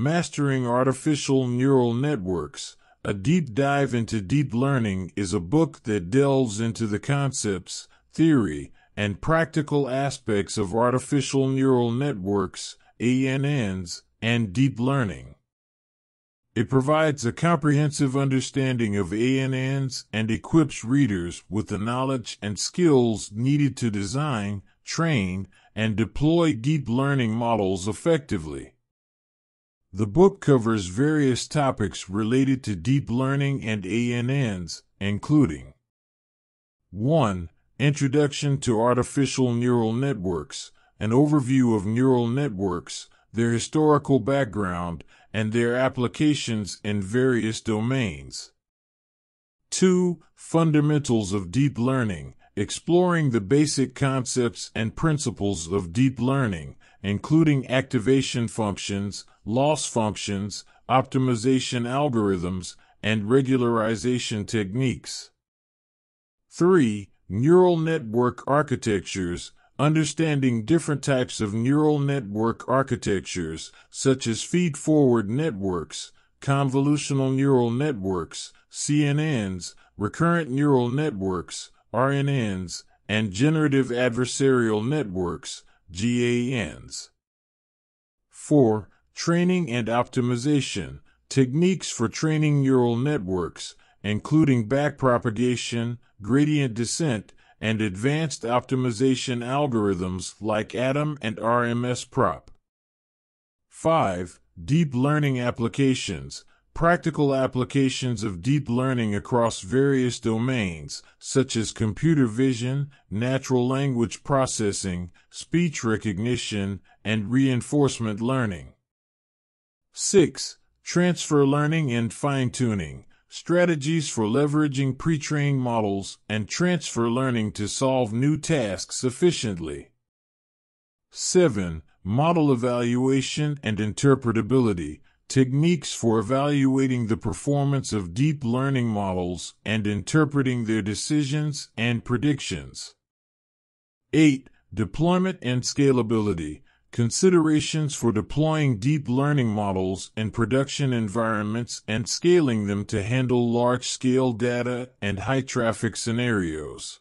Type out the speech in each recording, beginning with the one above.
Mastering Artificial Neural Networks, A Deep Dive into Deep Learning is a book that delves into the concepts, theory, and practical aspects of artificial neural networks, ANNs, and deep learning. It provides a comprehensive understanding of ANNs and equips readers with the knowledge and skills needed to design, train, and deploy deep learning models effectively. The book covers various topics related to deep learning and ANNs, including 1. Introduction to Artificial Neural Networks, an overview of neural networks, their historical background, and their applications in various domains. 2. Fundamentals of Deep Learning, exploring the basic concepts and principles of deep learning, including activation functions, loss functions, optimization algorithms, and regularization techniques. 3. Neural Network Architectures, understanding different types of neural network architectures, such as feed-forward networks, convolutional neural networks, CNNs, recurrent neural networks, RNNs, and generative adversarial networks, GANs. 4. Training and optimization, techniques for training neural networks, including backpropagation, gradient descent, and advanced optimization algorithms like Adam and RMSprop. 5. Deep Learning Applications, practical applications of deep learning across various domains, such as computer vision, natural language processing, speech recognition, and reinforcement learning. 6. Transfer Learning and Fine-Tuning, strategies for leveraging pre-trained models and transfer learning to solve new tasks efficiently. 7. Model Evaluation and Interpretability, techniques for evaluating the performance of deep learning models and interpreting their decisions and predictions. 8. Deployment and Scalability, considerations for deploying deep learning models in production environments and scaling them to handle large-scale data and high-traffic scenarios.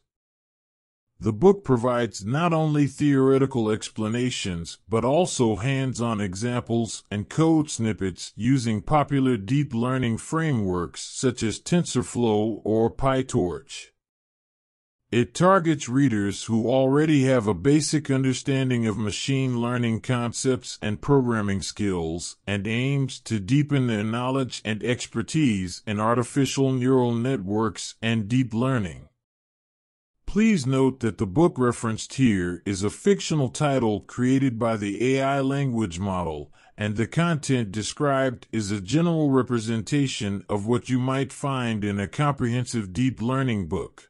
The book provides not only theoretical explanations, but also hands-on examples and code snippets using popular deep learning frameworks such as TensorFlow or PyTorch. It targets readers who already have a basic understanding of machine learning concepts and programming skills, and aims to deepen their knowledge and expertise in artificial neural networks and deep learning. Please note that the book referenced here is a fictional title created by the AI language model, and the content described is a general representation of what you might find in a comprehensive deep learning book.